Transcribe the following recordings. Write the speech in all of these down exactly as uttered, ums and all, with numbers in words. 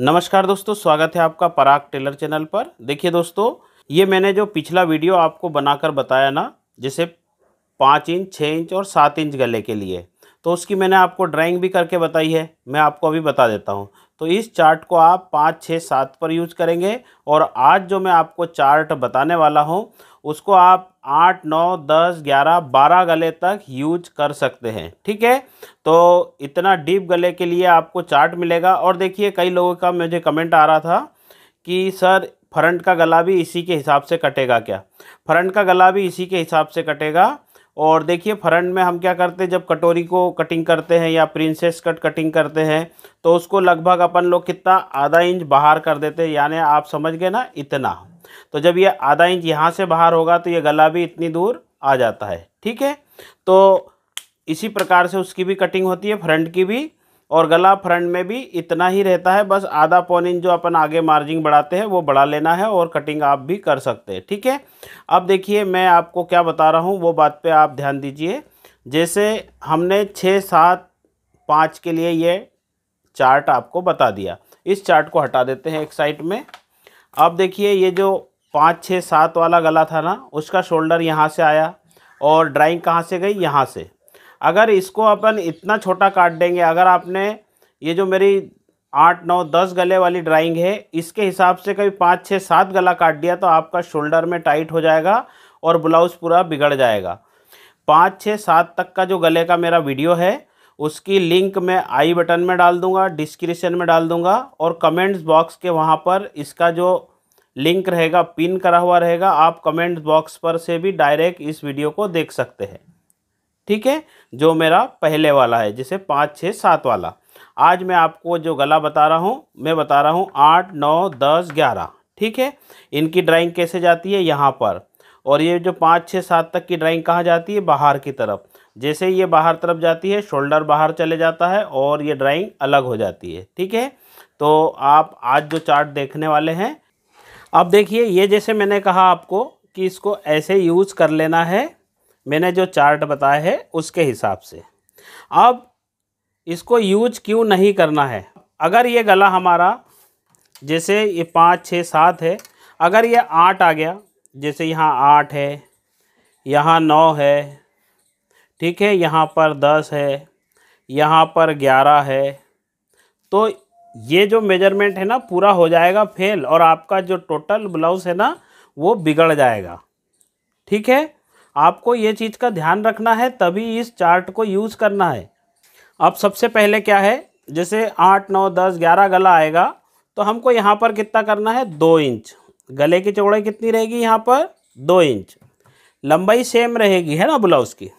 नमस्कार दोस्तों, स्वागत है आपका पराग टेलर चैनल पर। देखिए दोस्तों, ये मैंने जो पिछला वीडियो आपको बनाकर बताया ना, जैसे पाँच इंच छः इंच और सात इंच गले के लिए, तो उसकी मैंने आपको ड्राइंग भी करके बताई है। मैं आपको अभी बता देता हूँ। तो इस चार्ट को आप पाँच छः सात पर यूज करेंगे और आज जो मैं आपको चार्ट बताने वाला हूँ उसको आप आठ नौ दस ग्यारह बारह गले तक यूज कर सकते हैं। ठीक है, तो इतना डीप गले के लिए आपको चार्ट मिलेगा। और देखिए, कई लोगों का मुझे कमेंट आ रहा था कि सर फ्रंट का गला भी इसी के हिसाब से कटेगा क्या? फ्रंट का गला भी इसी के हिसाब से कटेगा। और देखिए, फ्रंट में हम क्या करते हैं, जब कटोरी को कटिंग करते हैं या प्रिंसेस कट कटिंग करते हैं तो उसको लगभग अपन लोग कितना आधा इंच बाहर कर देते हैं, यानी आप समझ गए ना, इतना। तो जब ये आधा इंच यहाँ से बाहर होगा तो ये गला भी इतनी दूर आ जाता है। ठीक है, तो इसी प्रकार से उसकी भी कटिंग होती है, फ्रंट की भी। और गला फ्रंट में भी इतना ही रहता है, बस आधा पौन इंच जो अपन आगे मार्जिन बढ़ाते हैं वो बढ़ा लेना है और कटिंग आप भी कर सकते हैं। ठीक है, अब देखिए मैं आपको क्या बता रहा हूँ वो बात पे आप ध्यान दीजिए। जैसे हमने छः सात पाँच के लिए ये चार्ट आपको बता दिया। इस चार्ट को हटा देते हैं एक साइड में। अब देखिए, ये जो पाँच छः सात वाला गला था ना, उसका शोल्डर यहाँ से आया और ड्राइंग कहाँ से गई, यहाँ से। अगर इसको अपन इतना छोटा काट देंगे, अगर आपने ये जो मेरी आठ नौ दस गले वाली ड्राइंग है इसके हिसाब से कभी पाँच छः सात गला काट दिया तो आपका शोल्डर में टाइट हो जाएगा और ब्लाउज़ पूरा बिगड़ जाएगा। पाँच छः सात तक का जो गले का मेरा वीडियो है उसकी लिंक मैं आई बटन में डाल दूंगा, डिस्क्रिप्शन में डाल दूंगा, और कमेंट्स बॉक्स के वहाँ पर इसका जो लिंक रहेगा पिन करा हुआ रहेगा, आप कमेंट्स बॉक्स पर से भी डायरेक्ट इस वीडियो को देख सकते हैं। ठीक है, जो मेरा पहले वाला है, जैसे पाँच छः सात वाला, आज मैं आपको जो गला बता रहा हूँ, मैं बता रहा हूँ आठ नौ दस ग्यारह। ठीक है, इनकी ड्राइंग कैसे जाती है, यहाँ पर। और ये जो पाँच छः सात तक की ड्राइंग कहाँ जाती है, बाहर की तरफ। जैसे ये बाहर तरफ जाती है, शोल्डर बाहर चले जाता है और ये ड्राइंग अलग हो जाती है। ठीक है, तो आप आज जो चार्ट देखने वाले हैं, अब देखिए, ये जैसे मैंने कहा आपको कि इसको ऐसे यूज़ कर लेना है, मैंने जो चार्ट बताया है उसके हिसाब से। अब इसको यूज क्यों नहीं करना है? अगर ये गला हमारा, जैसे ये पाँच छः सात है, अगर ये आठ आ गया, जैसे यहाँ आठ है, यहाँ नौ है, ठीक है, यहाँ पर दस है, यहाँ पर ग्यारह है, तो ये जो मेजरमेंट है ना पूरा हो जाएगा फेल और आपका जो टोटल ब्लाउज़ है ना वो बिगड़ जाएगा। ठीक है, आपको ये चीज़ का ध्यान रखना है, तभी इस चार्ट को यूज़ करना है। अब सबसे पहले क्या है, जैसे आठ नौ दस ग्यारह गला आएगा तो हमको यहाँ पर कितना करना है, दो इंच। गले की चौड़ाई कितनी रहेगी यहाँ पर, दो इंच। लंबाई सेम रहेगी है ना ब्लाउज़ की।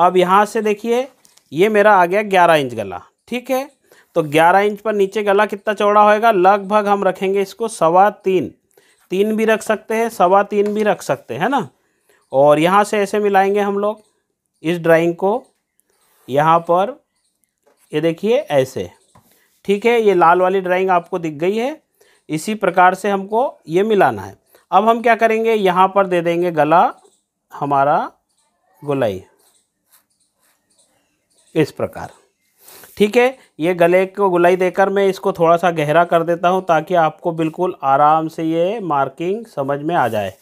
अब यहाँ से देखिए, ये मेरा आ गया ग्यारह इंच गला। ठीक है, तो ग्यारह इंच पर नीचे गला कितना चौड़ा होएगा, लगभग हम रखेंगे इसको सवा तीन, तीन भी रख सकते हैं, सवा तीन भी रख सकते हैं, है ना। और यहाँ से ऐसे मिलाएंगे हम लोग इस ड्राइंग को, यहाँ पर ये देखिए ऐसे। ठीक है, ये लाल वाली ड्राइंग आपको दिख गई है, इसी प्रकार से हमको ये मिलाना है। अब हम क्या करेंगे, यहाँ पर दे देंगे गला हमारा गोलाई, इस प्रकार। ठीक है, ये गले को गुलाई देकर मैं इसको थोड़ा सा गहरा कर देता हूँ ताकि आपको बिल्कुल आराम से ये मार्किंग समझ में आ जाए।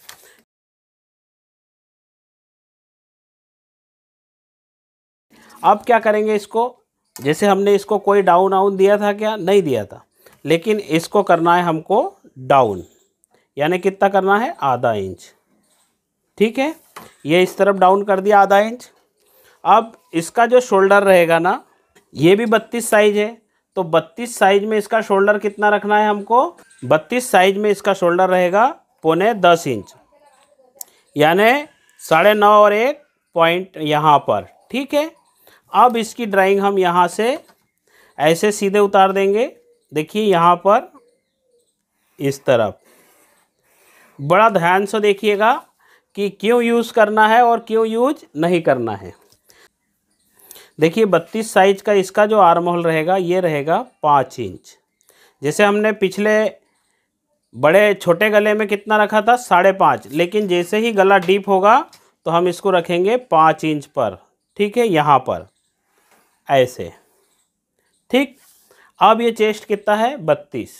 अब क्या करेंगे इसको, जैसे हमने इसको कोई डाउन आउन दिया था क्या, नहीं दिया था, लेकिन इसको करना है हमको डाउन, यानी कितना करना है, आधा इंच। ठीक है, ये इस तरफ डाउन कर दिया आधा इंच। अब इसका जो शोल्डर रहेगा ना, ये भी बत्तीस साइज है, तो बत्तीस साइज में इसका शोल्डर कितना रखना है हमको, बत्तीस साइज में इसका शोल्डर रहेगा पौने दस इंच, यानी साढ़े नौ और एक पॉइंट यहाँ पर। ठीक है, अब इसकी ड्राइंग हम यहाँ से ऐसे सीधे उतार देंगे। देखिए यहाँ पर इस तरफ, बड़ा ध्यान से देखिएगा कि क्यों यूज़ करना है और क्यों यूज नहीं करना है। देखिए, बत्तीस साइज का इसका जो आर्म होल रहेगा ये रहेगा पाँच इंच। जैसे हमने पिछले बड़े छोटे गले में कितना रखा था, साढ़े पाँच, लेकिन जैसे ही गला डीप होगा तो हम इसको रखेंगे पाँच इंच पर। ठीक है, यहाँ पर ऐसे। ठीक, अब ये चेस्ट कितना है बत्तीस,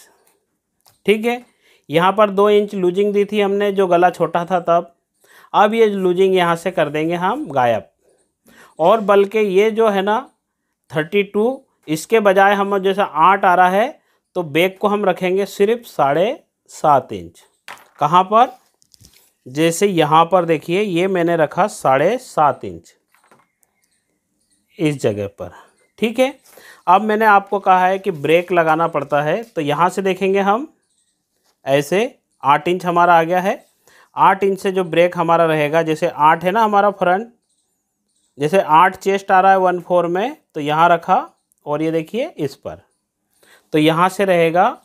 ठीक है। यहाँ पर दो इंच लूजिंग दी थी हमने जो गला छोटा था तब, अब ये लूजिंग यहाँ से कर देंगे हम गायब। और बल्कि ये जो है ना बत्तीस, इसके बजाय हम जैसा आठ आ रहा है तो बैक को हम रखेंगे सिर्फ साढ़े सात इंच। कहाँ पर? जैसे यहाँ पर देखिए ये मैंने रखा साढ़े सात इंच इस जगह पर, ठीक है। अब मैंने आपको कहा है कि ब्रेक लगाना पड़ता है, तो यहाँ से देखेंगे हम ऐसे आठ इंच हमारा आ गया है। आठ इंच से जो ब्रेक हमारा रहेगा, जैसे आठ है ना हमारा फ्रंट, जैसे आठ चेस्ट आ रहा है वन फोर में, तो यहाँ रखा और ये देखिए इस पर, तो यहाँ से रहेगा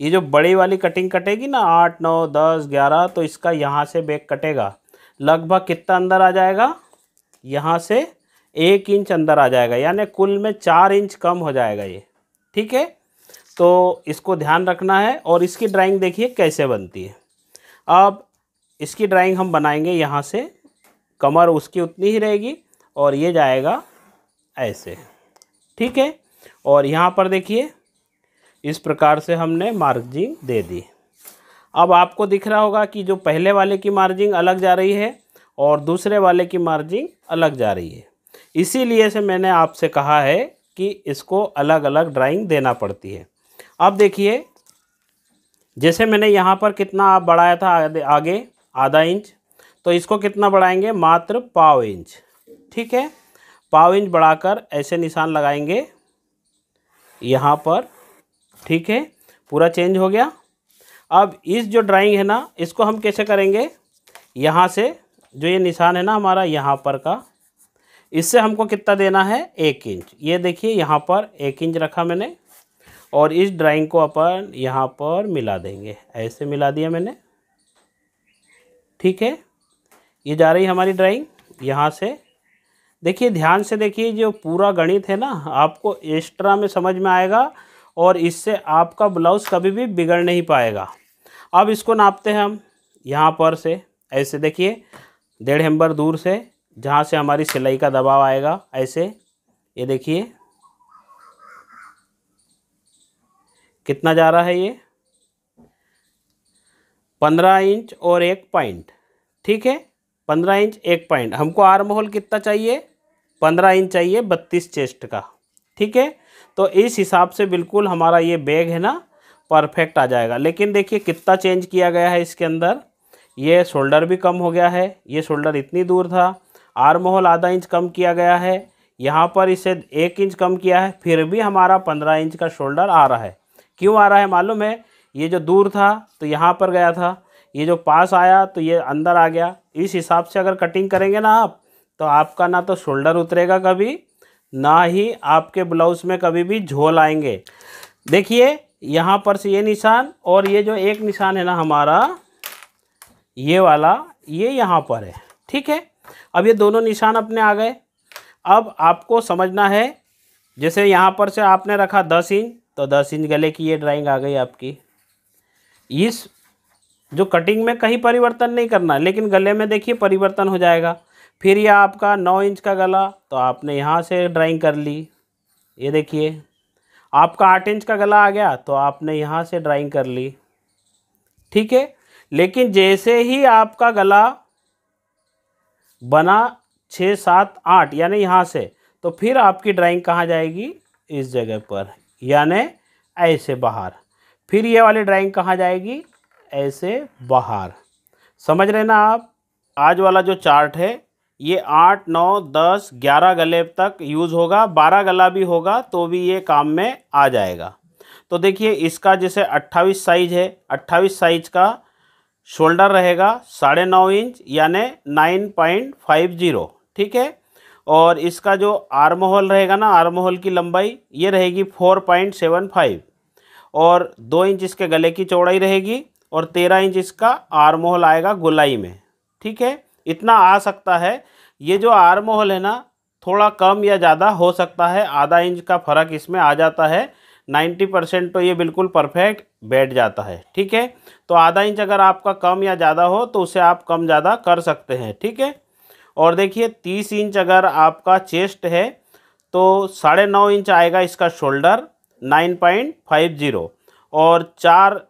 ये जो बड़ी वाली कटिंग कटेगी ना आठ नौ दस ग्यारह, तो इसका यहाँ से बैक कटेगा। लगभग कितना अंदर आ जाएगा? यहाँ से एक इंच अंदर आ जाएगा, यानी कुल में चार इंच कम हो जाएगा ये, ठीक है। तो इसको ध्यान रखना है। और इसकी ड्राइंग देखिए कैसे बनती है। अब इसकी ड्राइंग हम बनाएंगे यहाँ से, कमर उसकी उतनी ही रहेगी और ये जाएगा ऐसे, ठीक है। और यहाँ पर देखिए इस प्रकार से हमने मार्जिन दे दी। अब आपको दिख रहा होगा कि जो पहले वाले की मार्जिन अलग जा रही है और दूसरे वाले की मार्जिन अलग जा रही है, इसीलिए से मैंने आपसे कहा है कि इसको अलग अलग ड्राइंग देना पड़ती है। अब देखिए जैसे मैंने यहाँ पर कितना आप बढ़ाया था आगे आधा इंच, तो इसको कितना बढ़ाएंगे? मात्र पाव इंच, ठीक है। पाव इंच बढ़ाकर ऐसे निशान लगाएंगे यहाँ पर, ठीक है। पूरा चेंज हो गया। अब इस जो ड्राइंग है ना इसको हम कैसे करेंगे? यहाँ से जो ये निशान है ना हमारा यहाँ पर का, इससे हमको कितना देना है? एक इंच। ये देखिए यहाँ पर एक इंच रखा मैंने और इस ड्राइंग को अपन यहाँ पर मिला देंगे, ऐसे मिला दिया मैंने, ठीक है। ये जा रही हमारी ड्राइंग यहाँ से। देखिए ध्यान से देखिए, जो पूरा गणित है ना आपको एक्स्ट्रा में समझ में आएगा और इससे आपका ब्लाउज़ कभी भी बिगड़ नहीं पाएगा। अब इसको नापते हैं हम यहाँ पर से, ऐसे देखिए डेढ़ हेम्बर दूर से जहाँ से हमारी सिलाई का दबाव आएगा ऐसे। ये देखिए कितना जा रहा है, ये पंद्रह इंच और एक पॉइंट, ठीक है। पंद्रह इंच एक पॉइंट। हमको आर्म होल कितना चाहिए? पंद्रह इंच चाहिए बत्तीस चेस्ट का, ठीक है। तो इस हिसाब से बिल्कुल हमारा ये बैग है ना परफेक्ट आ जाएगा। लेकिन देखिए कितना चेंज किया गया है इसके अंदर, ये शोल्डर भी कम हो गया है, ये शोल्डर इतनी दूर था, आर्म होल आधा इंच कम किया गया है, यहाँ पर इसे एक इंच कम किया है, फिर भी हमारा पंद्रह इंच का शोल्डर आ रहा है। क्यों आ रहा है मालूम है? ये जो दूर था तो यहाँ पर गया था, ये जो पास आया तो ये अंदर आ गया। इस हिसाब से अगर कटिंग करेंगे ना आप, तो आपका ना तो शोल्डर उतरेगा कभी, ना ही आपके ब्लाउज़ में कभी भी झोल आएंगे। देखिए यहाँ पर से ये निशान और ये जो एक निशान है ना हमारा ये वाला, ये यहाँ पर है, ठीक है। अब ये दोनों निशान अपने आ गए। अब आपको समझना है, जैसे यहाँ पर से आपने रखा दस इंच, तो दस इंच गले की ये ड्राइंग आ गई आपकी। इस जो कटिंग में कहीं परिवर्तन नहीं करना, लेकिन गले में देखिए परिवर्तन हो जाएगा। फिर यह आपका नौ इंच का गला, तो आपने यहाँ से ड्राइंग कर ली, ये देखिए आपका आठ इंच का गला आ गया, तो आपने यहाँ से ड्राइंग कर ली, ठीक है। लेकिन जैसे ही आपका गला बना छः सात आठ यानी यहाँ से, तो फिर आपकी ड्राइंग कहाँ जाएगी? इस जगह पर, यानी ऐसे बाहर। फिर ये वाली ड्राइंग कहाँ जाएगी? ऐसे बाहर। समझ रहे ना आप? आज वाला जो चार्ट है ये आठ नौ दस ग्यारह गले तक यूज़ होगा, बारह गला भी होगा तो भी ये काम में आ जाएगा। तो देखिए इसका जैसे अट्ठाईस साइज़ है, अट्ठाईस साइज का शोल्डर रहेगा साढ़े नौ इंच यानि नाइन पॉइंट फाइव ज़ीरो, ठीक है। और इसका जो आर्म होल रहेगा ना, आर्म होल की लंबाई ये रहेगी फोर पॉइंट सेवन फाइव और दो इंच इसके गले की चौड़ाई रहेगी और तेरह इंच इसका आर्म होल आएगा गोलाई में, ठीक है। इतना आ सकता है। ये जो आर्म होल है ना थोड़ा कम या ज़्यादा हो सकता है, आधा इंच का फ़र्क इसमें आ जाता है। नाइन्टी परसेंट तो ये बिल्कुल परफेक्ट बैठ जाता है, ठीक है। तो आधा इंच अगर आपका कम या ज़्यादा हो तो उसे आप कम ज़्यादा कर सकते हैं, ठीक है। और देखिए तीस इंच अगर आपका चेस्ट है तो साढ़े नौ इंच आएगा इसका shoulder, nine point five zero और चार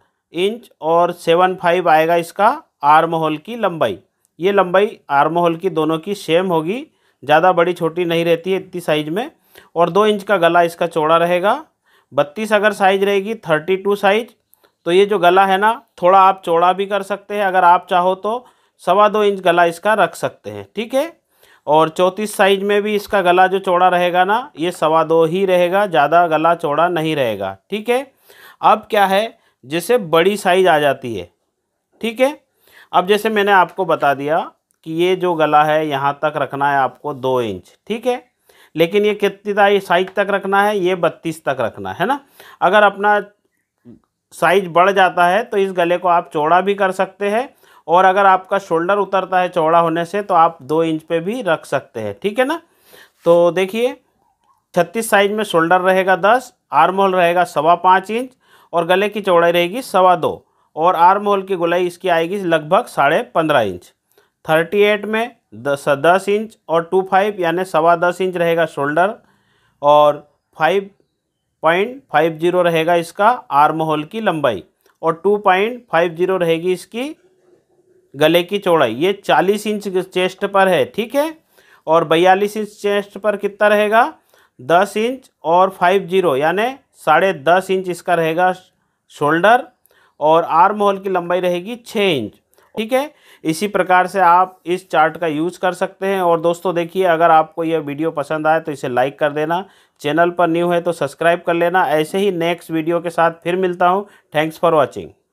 इंच और सेवन फाइव आएगा इसका आर्म होल की लंबाई। ये लंबाई आर्म होल की दोनों की सेम होगी, ज़्यादा बड़ी छोटी नहीं रहती है इतनी साइज में। और दो इंच का गला इसका चौड़ा रहेगा। बत्तीस अगर साइज रहेगी थर्टी टू साइज, तो ये जो गला है ना थोड़ा आप चौड़ा भी कर सकते हैं, अगर आप चाहो तो सवा दो इंच गला इसका रख सकते हैं, ठीक है। और चौंतीस साइज में भी इसका गला जो चौड़ा रहेगा ना ये सवा दो ही रहेगा, ज़्यादा गला चौड़ा नहीं रहेगा, ठीक है। अब क्या है, जैसे बड़ी साइज आ जाती है, ठीक है। अब जैसे मैंने आपको बता दिया कि ये जो गला है यहाँ तक रखना है आपको दो इंच, ठीक है। लेकिन ये कितनी साइज तक रखना है, ये बत्तीस तक रखना है ना। अगर अपना साइज बढ़ जाता है तो इस गले को आप चौड़ा भी कर सकते हैं, और अगर आपका शोल्डर उतरता है चौड़ा होने से तो आप दो इंच पे भी रख सकते हैं, ठीक है ना। तो देखिए छत्तीस साइज में शोल्डर रहेगा दस, आर्म होल रहेगा सवा पाँच इंच और गले की चौड़ाई रहेगी सवा दो, और आर्म होल की गोलाई इसकी आएगी लगभग साढ़े पंद्रह इंच। थर्टी एट में दस दस इंच और टू फाइव यानी सवा दस इंच रहेगा शोल्डर, और फाइव पॉइंट फाइव जीरो रहेगा इसका आर्म होल की लंबाई, और टू पॉइंट फाइव जीरो रहेगी इसकी गले की चौड़ाई। ये चालीस इंच चेस्ट पर है, ठीक है। और बयालीस इंच चेस्ट पर कितना रहेगा, दस इंच और फाइव जीरो यानी साढ़े दस इंच इसका रहेगा शोल्डर, और आर्म होल की लंबाई रहेगी छः इंच, ठीक है। इसी प्रकार से आप इस चार्ट का यूज़ कर सकते हैं। और दोस्तों देखिए, अगर आपको यह वीडियो पसंद आए तो इसे लाइक कर देना, चैनल पर न्यू है तो सब्सक्राइब कर लेना। ऐसे ही नेक्स्ट वीडियो के साथ फिर मिलता हूँ। Thanks for watching.